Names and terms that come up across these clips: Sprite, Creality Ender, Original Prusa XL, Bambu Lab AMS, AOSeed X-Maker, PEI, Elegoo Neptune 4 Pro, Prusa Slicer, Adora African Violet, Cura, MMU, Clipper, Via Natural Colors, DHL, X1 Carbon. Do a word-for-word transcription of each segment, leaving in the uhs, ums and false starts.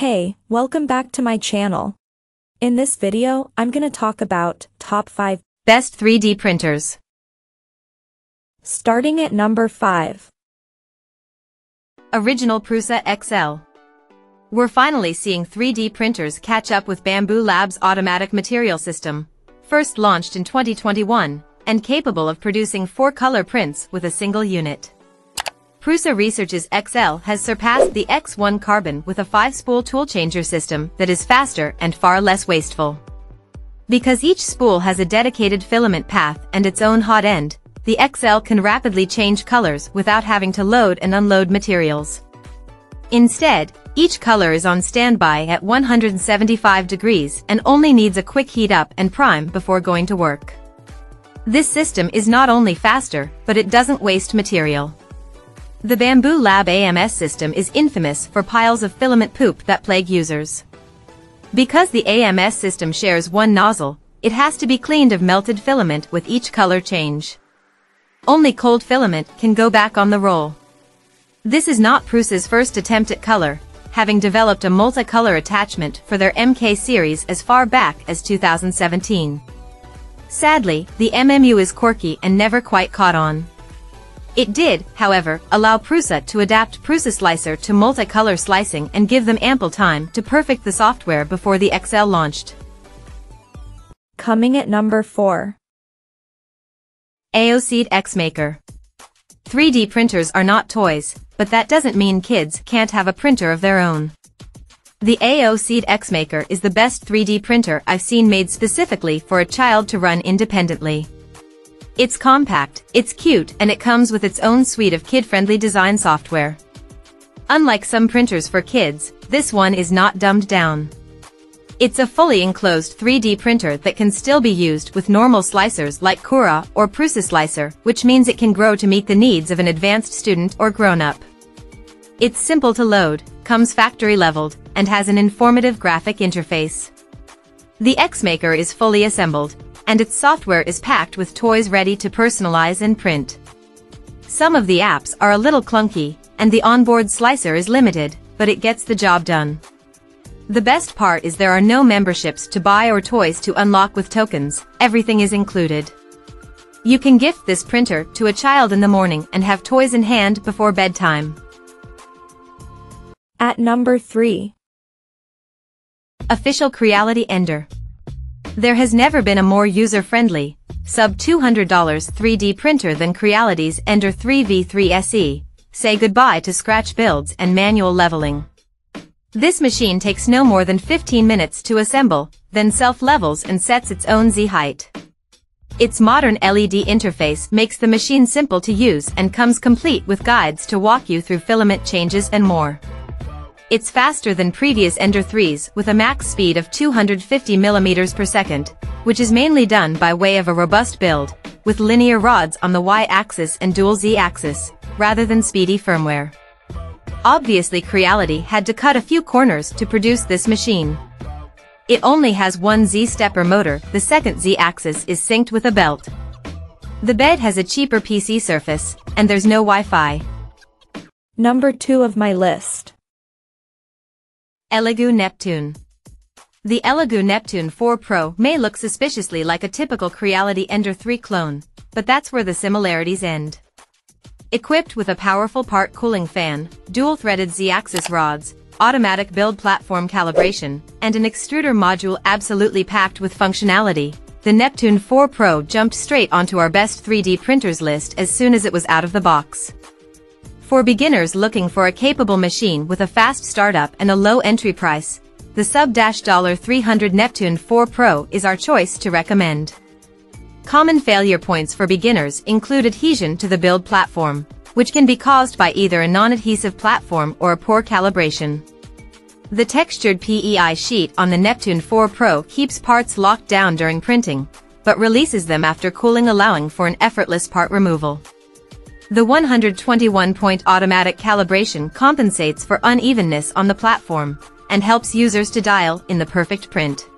Hey, welcome back to my channel. In this video, I'm gonna talk about top five best three D printers. Starting at number five. Original Prusa X L. We're finally seeing three D printers catch up with Bambu Lab's automatic material system, first launched in twenty twenty-one, and capable of producing four color prints with a single unit. Prusa Research's X L has surpassed the X one Carbon with a five-spool toolchanger system that is faster and far less wasteful. Because each spool has a dedicated filament path and its own hot end, the X L can rapidly change colors without having to load and unload materials. Instead, each color is on standby at one hundred seventy-five degrees and only needs a quick heat up and prime before going to work. This system is not only faster, but it doesn't waste material. The Bambu Lab A M S system is infamous for piles of filament poop that plague users. Because the A M S system shares one nozzle, it has to be cleaned of melted filament with each color change. Only cold filament can go back on the roll. This is not Prusa's first attempt at color, having developed a multicolor attachment for their M K series as far back as two thousand seventeen. Sadly, the M M U is quirky and never quite caught on. It did, however, allow Prusa to adapt Prusa Slicer to multicolor slicing and give them ample time to perfect the software before the X L launched. Coming at number four. AOSeed X-Maker. three D printers are not toys, but that doesn't mean kids can't have a printer of their own. The AOSeed X-Maker is the best three D printer I've seen made specifically for a child to run independently. It's compact, it's cute, and it comes with its own suite of kid-friendly design software. Unlike some printers for kids, this one is not dumbed down. It's a fully enclosed three D printer that can still be used with normal slicers like Cura or Prusa Slicer, which means it can grow to meet the needs of an advanced student or grown-up. It's simple to load, comes factory leveled, and has an informative graphic interface. The X-Maker is fully assembled, and its software is packed with toys ready to personalize and print. Some of the apps are a little clunky, and the onboard slicer is limited, but it gets the job done. The best part is there are no memberships to buy or toys to unlock with tokens, everything is included. You can gift this printer to a child in the morning and have toys in hand before bedtime. At number three. Official Creality Ender. There has never been a more user-friendly, sub two hundred dollar three D printer than Creality's Ender three V three S E, say goodbye to scratch builds and manual leveling. This machine takes no more than fifteen minutes to assemble, then self-levels and sets its own Z-height. Its modern L E D interface makes the machine simple to use and comes complete with guides to walk you through filament changes and more. It's faster than previous Ender threes with a max speed of two hundred fifty millimeters per second, which is mainly done by way of a robust build, with linear rods on the Y-axis and dual Z-axis, rather than speedy firmware. Obviously Creality had to cut a few corners to produce this machine. It only has one Z-stepper motor, the second Z-axis is synced with a belt. The bed has a cheaper P C surface, and there's no Wi-Fi. Number two of my list. Elegoo Neptune. The Elegoo Neptune four Pro may look suspiciously like a typical Creality Ender three clone, but that's where the similarities end. Equipped with a powerful part cooling fan, dual-threaded Z-axis rods, automatic build platform calibration, and an extruder module absolutely packed with functionality, the Neptune four Pro jumped straight onto our best three D printers list as soon as it was out of the box. For beginners looking for a capable machine with a fast startup and a low entry price, the sub three hundred dollar Neptune four Pro is our choice to recommend. Common failure points for beginners include adhesion to the build platform, which can be caused by either a non-adhesive platform or a poor calibration. The textured P E I sheet on the Neptune four Pro keeps parts locked down during printing, but releases them after cooling, allowing for an effortless part removal. The one hundred twenty-one point automatic calibration compensates for unevenness on the platform and helps users to dial in the perfect print.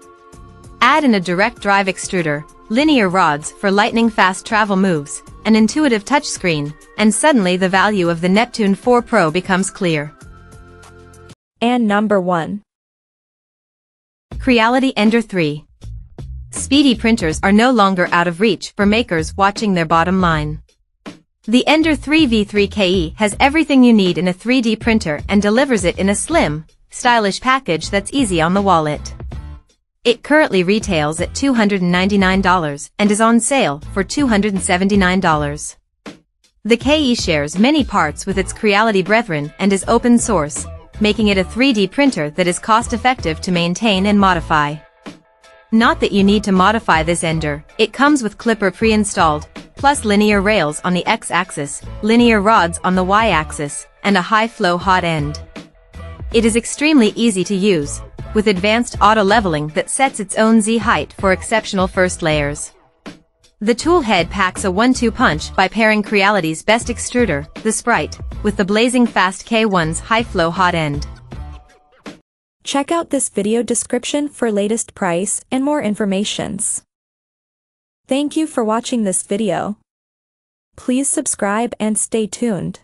Add in a direct drive extruder, linear rods for lightning-fast travel moves, an intuitive touchscreen, and suddenly the value of the Neptune four Pro becomes clear. And number one. Creality Ender three. Speedy printers are no longer out of reach for makers watching their bottom line. The Ender three V three K E has everything you need in a three D printer and delivers it in a slim, stylish package that's easy on the wallet. It currently retails at two hundred ninety-nine dollars and is on sale for two hundred seventy-nine dollars. The K E shares many parts with its Creality brethren and is open source, making it a three D printer that is cost-effective to maintain and modify. Not that you need to modify this Ender, it comes with Clipper pre-installed, plus linear rails on the X-axis, linear rods on the Y-axis, and a high-flow hot end. It is extremely easy to use, with advanced auto-leveling that sets its own Z-height for exceptional first layers. The tool head packs a one two punch by pairing Creality's best extruder, the Sprite, with the blazing fast K one's high-flow hot end. Check out this video description for latest price and more informations. Thank you for watching this video. Please subscribe and stay tuned.